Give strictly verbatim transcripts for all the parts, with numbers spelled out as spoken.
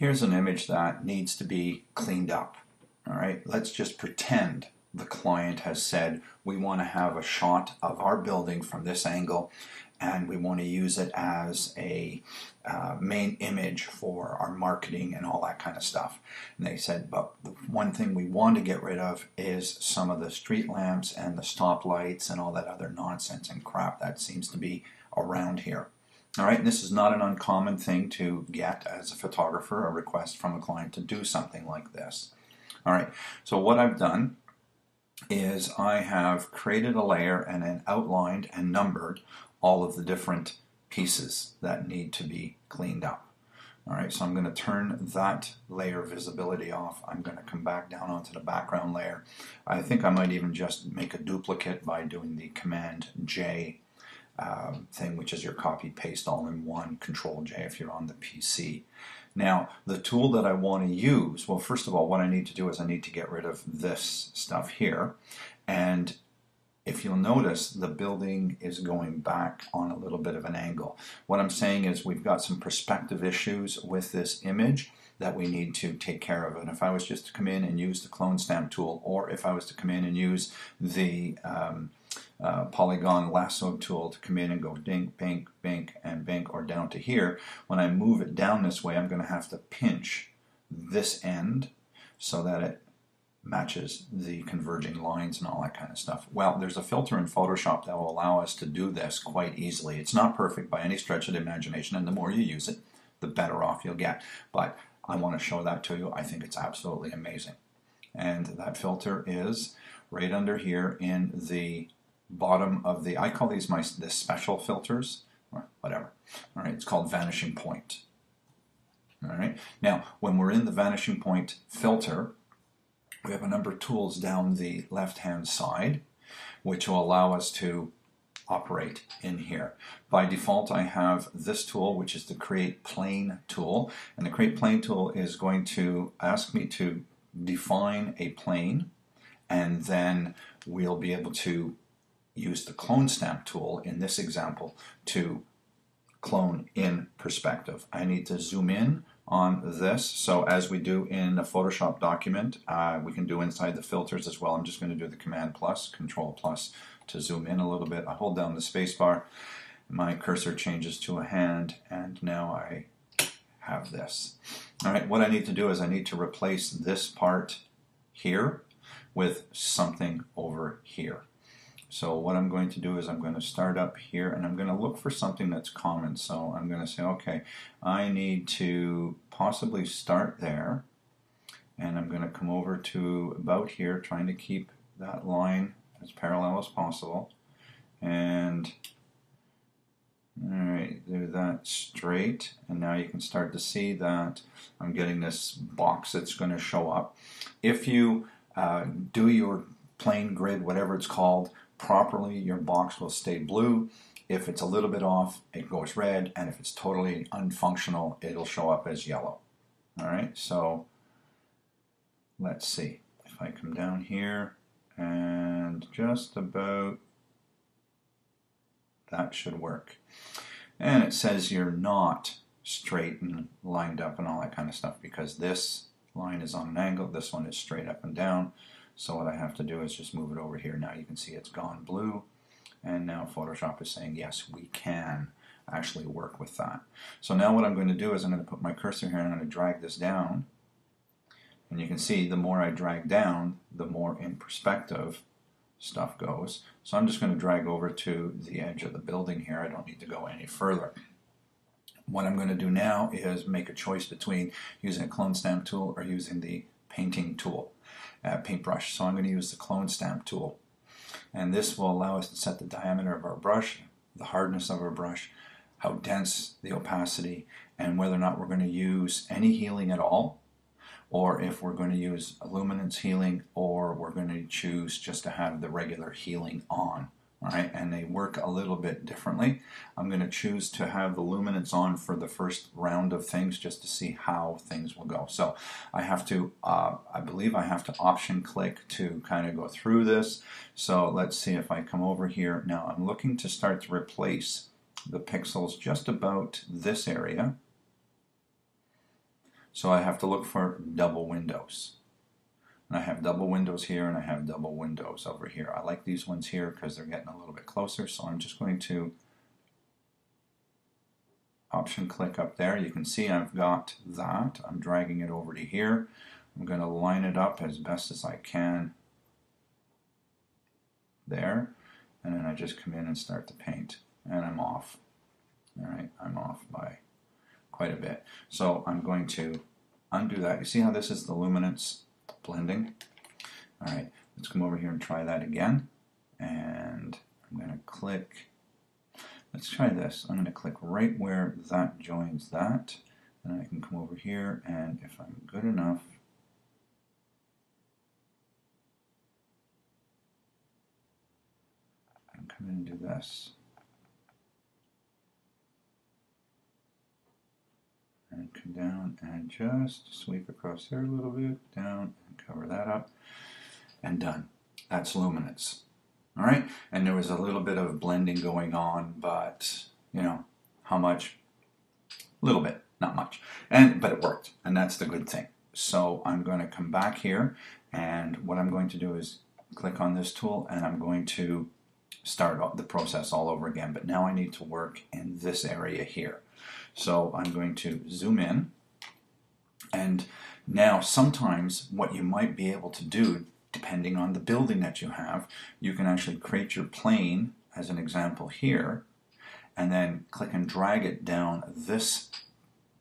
here's an image that needs to be cleaned up. All right, let's just pretend the client has said we want to have a shot of our building from this angle, and we want to use it as a uh, main image for our marketing and all that kind of stuff. And they said, but the one thing we want to get rid of is some of the street lamps and the stop lights and all that other nonsense and crap that seems to be around here. All right, and this is not an uncommon thing to get as a photographer, a request from a client to do something like this. All right, so what I've done is I have created a layer and then outlined and numbered all of the different pieces that need to be cleaned up. All right, so I'm going to turn that layer visibility off. I'm going to come back down onto the background layer. I think I might even just make a duplicate by doing the Command J uh, thing, which is your copy paste all in one, Control J if you're on the P C. Now, the tool that I want to use, well, first of all, what I need to do is I need to get rid of this stuff here. And if you'll notice, the building is going back on a little bit of an angle. What I'm saying is we've got some perspective issues with this image that we need to take care of. And if I was just to come in and use the clone stamp tool, or if I was to come in and use the um, uh, polygon lasso tool to come in and go dink, bink, bink, and bink, or down to here, when I move it down this way, I'm going to have to pinch this end so that it matches the converging lines and all that kind of stuff. Well, there's a filter in Photoshop that will allow us to do this quite easily. It's not perfect by any stretch of the imagination, and the more you use it, the better off you'll get. But I want to show that to you. I think it's absolutely amazing. And that filter is right under here in the bottom of the, I call these my the special filters, or whatever. All right, it's called Vanishing Point. All right, now when we're in the Vanishing Point filter, we have a number of tools down the left-hand side, which will allow us to operate in here. By default, I have this tool, which is the Create Plane tool. And the Create Plane tool is going to ask me to define a plane, and then we'll be able to use the Clone Stamp tool in this example to clone in perspective. I need to zoom in on this, so as we do in a Photoshop document, uh, we can do inside the filters as well. I'm just going to do the Command plus, Control plus to zoom in a little bit. I hold down the space bar, my cursor changes to a hand, and now I have this. All right, what I need to do is I need to replace this part here with something over here. So what I'm going to do is I'm going to start up here, and I'm going to look for something that's common. So I'm going to say, okay, I need to possibly start there, and I'm going to come over to about here, trying to keep that line as parallel as possible, and all right, do that straight, and now you can start to see that I'm getting this box that's going to show up. If you uh, do your plane grid, whatever it's called, properly, your box will stay blue. If it's a little bit off, it goes red, and if it's totally unfunctional, it'll show up as yellow. All right, so let's see. If I come down here, and just about that should work. And it says you're not straight and lined up and all that kind of stuff, because this line is on an angle, this one is straight up and down. So what I have to do is just move it over here. Now you can see it's gone blue, and now Photoshop is saying, yes, we can actually work with that. So now what I'm going to do is I'm going to put my cursor here, and I'm going to drag this down, and you can see the more I drag down, the more in perspective stuff goes. So I'm just going to drag over to the edge of the building here. I don't need to go any further. What I'm going to do now is make a choice between using a clone stamp tool or using the painting tool. Uh, paintbrush. So I'm going to use the clone stamp tool, and this will allow us to set the diameter of our brush, the hardness of our brush, how dense, the opacity, and whether or not we're going to use any healing at all, or if we're going to use luminance healing, or we're going to choose just to have the regular healing on. All right, and they work a little bit differently. I'm going to choose to have the luminance on for the first round of things just to see how things will go. So I have to, uh, I believe I have to option click to kind of go through this. So let's see if I come over here. Now I'm looking to start to replace the pixels just about this area So I have to look for double windows. And I have double windows here, and I have double windows over here. I like these ones here because they're getting a little bit closer, so I'm just going to option click up there. You can see I've got that. I'm dragging it over to here. I'm going to line it up as best as I can there, and then I just come in and start to paint, and I'm off. All right, I'm off by quite a bit. So I'm going to undo that. You see how this is the luminance blending? All right, let's come over here and try that again. And I'm going to click, let's try this. I'm going to click right where that joins that. And I can come over here, and if I'm good enough, I'm coming to do this. And come down and just sweep across there a little bit, down and cover that up, and done. That's luminance. All right, and there was a little bit of blending going on, but you know how much? A little bit, not much, and but it worked, and that's the good thing. So I'm going to come back here, and what I'm going to do is click on this tool, and I'm going to start the process all over again, but now I need to work in this area here. So I'm going to zoom in, and now sometimes what you might be able to do, depending on the building that you have, you can actually create your plane as an example here, and then click and drag it down this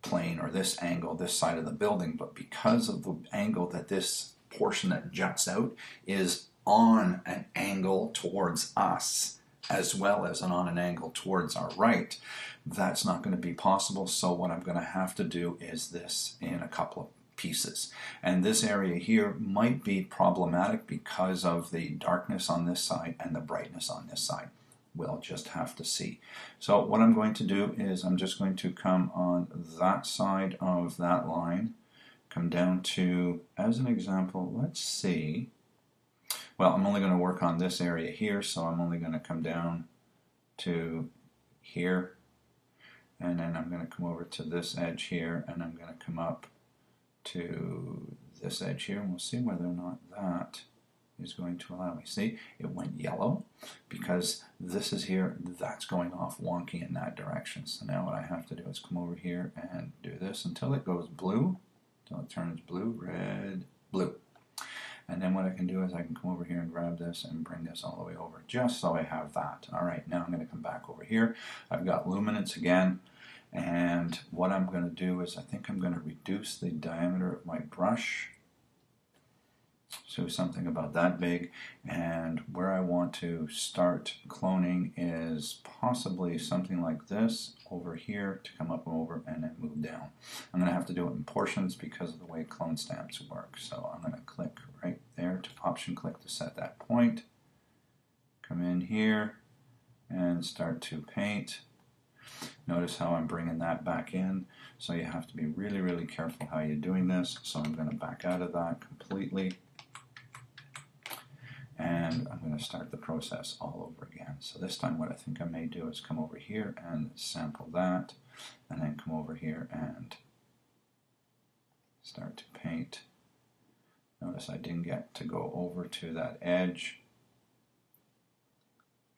plane or this angle, this side of the building, but because of the angle that this portion that juts out is on an angle towards us as well as an on an angle towards our right, that's not going to be possible. So what I'm going to have to do is this in a couple of pieces, and this area here might be problematic because of the darkness on this side and the brightness on this side. We'll just have to see. So what I'm going to do is I'm just going to come on that side of that line, come down to, as an example, let's see. Well, I'm only going to work on this area here, so I'm only going to come down to here, and then I'm going to come over to this edge here, and I'm going to come up to this edge here, and we'll see whether or not that is going to allow me. See, it went yellow because this is here, that's going off wonky in that direction. So now what I have to do is come over here and do this until it goes blue, until it turns blue, red, blue. And then what I can do is I can come over here and grab this and bring this all the way over just so I have that. All right, now I'm going to come back over here. I've got luminance again. And what I'm going to do is I think I'm going to reduce the diameter of my brush. So something about that big. And where I want to start cloning is possibly something like this over here to come up and over and then move down. I'm going to have to do it in portions because of the way clone stamps work. So I'm going to click right there to option click to set that point. Come in here and start to paint. Notice how I'm bringing that back in. So you have to be really, really careful how you're doing this. So I'm going to back out of that completely. And I'm going to start the process all over again. So this time what I think I may do is come over here and sample that, and then come over here and start to paint. Notice I didn't get to go over to that edge.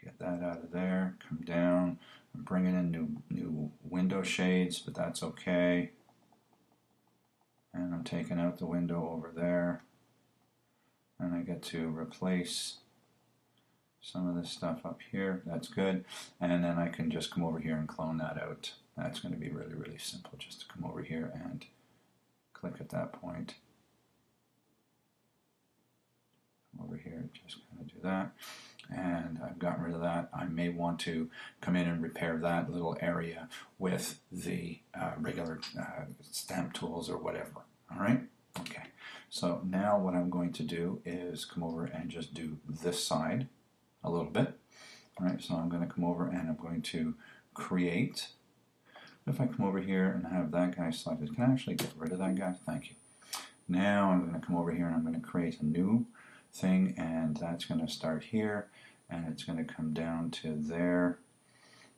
Get that out of there, come down, I'm bringing in new, new window shades, but that's okay. And I'm taking out the window over there. And I get to replace some of this stuff up here. That's good. And then I can just come over here and clone that out. That's going to be really, really simple, just to come over here and click at that point. Over here, just kind of do that. And I've gotten rid of that. I may want to come in and repair that little area with the uh, regular uh, stamp tools or whatever. All right? Okay. So now what I'm going to do is come over and just do this side a little bit. All right, so I'm going to come over and I'm going to create. If I come over here and have that guy selected, can I actually get rid of that guy? Thank you. Now I'm going to come over here and I'm going to create a new thing, and that's going to start here, and it's going to come down to there.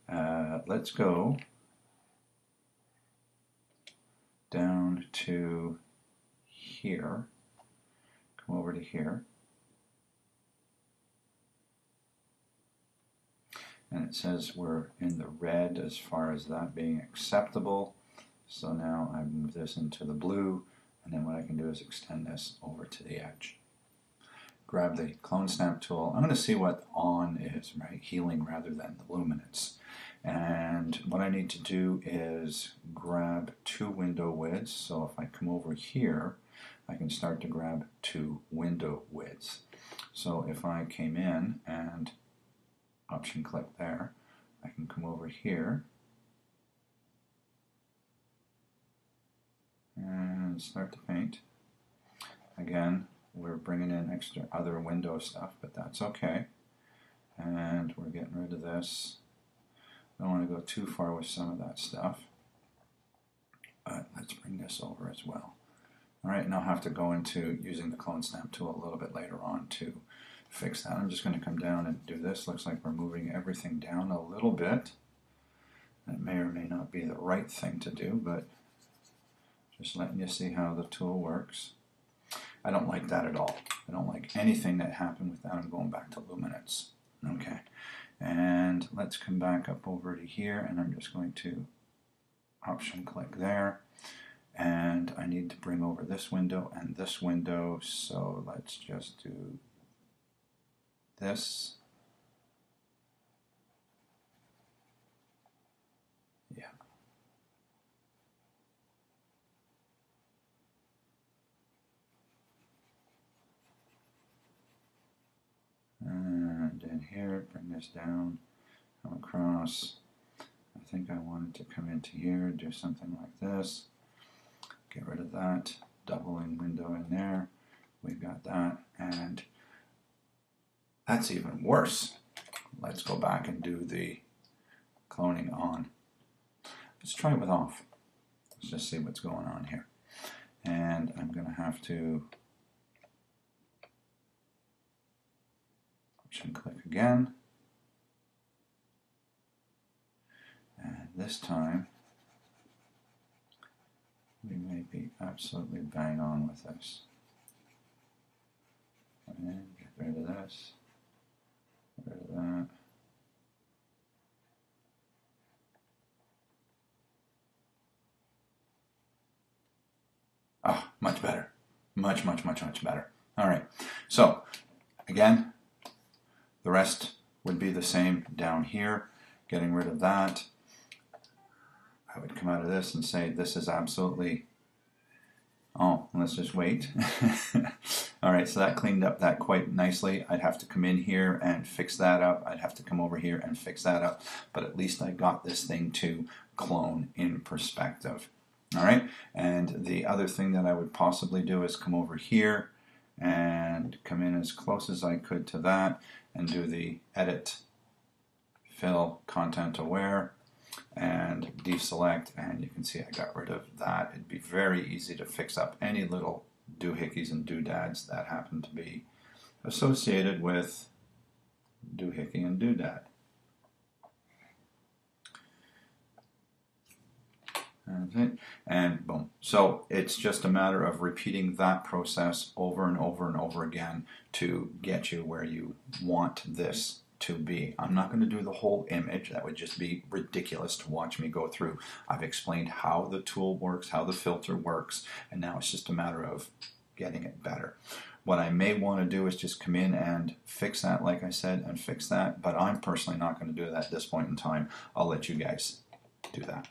Uh, let's go down down to here, come over to here, and it says we're in the red as far as that being acceptable. So now I move this into the blue, and then what I can do is extend this over to the edge. Grab the clone snap tool. I'm going to see what on is, right? Healing rather than the luminance. And what I need to do is grab two window widths. So if I come over here, I can start to grab two window widths. So if I came in and option click there, I can come over here and start to paint. Again, we're bringing in extra other window stuff, but that's okay. And we're getting rid of this. Don't want to go too far with some of that stuff. But let's bring this over as well. All right, and I'll have to go into using the clone snap tool a little bit later on to fix that. I'm just going to come down and do this. Looks like we're moving everything down a little bit. That may or may not be the right thing to do, but just letting you see how the tool works. I don't like that at all. I don't like anything that happened with that. I'm going back to luminance. Okay, and let's come back up over to here, and I'm just going to option click there, and I need to bring over this window and this window, so let's just do this. Here, bring this down, come across. I think I wanted to come into here, do something like this. Get rid of that, doubling window in there. We've got that, and that's even worse. Let's go back and do the cloning on. Let's try it with off. Let's just see what's going on here. And I'm going to have to click again, and this time we may be absolutely bang on with this. And get rid of this, get rid of that. Oh, much better, much, much, much, much better. All right, so again, the rest would be the same down here, getting rid of that. I would come out of this and say, this is absolutely, oh, let's just wait. All right, so that cleaned up that quite nicely. I'd have to come in here and fix that up. I'd have to come over here and fix that up, but at least I got this thing to clone in perspective. All right, and the other thing that I would possibly do is come over here and come in as close as I could to that and do the edit, fill, content aware, and deselect, and you can see I got rid of that. It'd be very easy to fix up any little doohickeys and doodads that happen to be associated with doohickey and doodad. And boom. So it's just a matter of repeating that process over and over and over again to get you where you want this to be. I'm not going to do the whole image. That would just be ridiculous to watch me go through. I've explained how the tool works, how the filter works, and now it's just a matter of getting it better. What I may want to do is just come in and fix that, like I said, and fix that, but I'm personally not going to do that at this point in time. I'll let you guys do that.